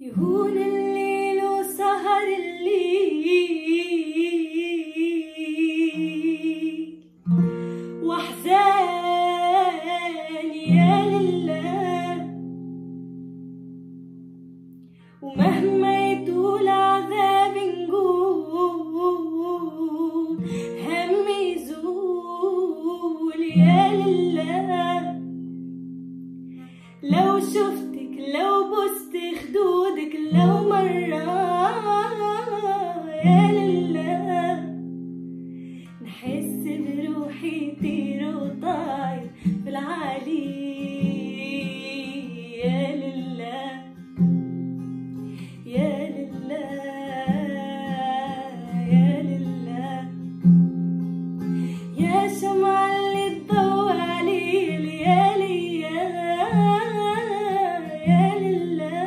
يهون الليل وسهر الليل واحزان يا لله، ومهما يطول عذاب نجوم هم يزول يا لله. لو شفتك لو بست خدودك لو مرة يا لله، نحس بروحي طير وطاير في العالي يا لله يا لله يا لله. يا شمعة اللي تضوي عليلي يا لله يا لله.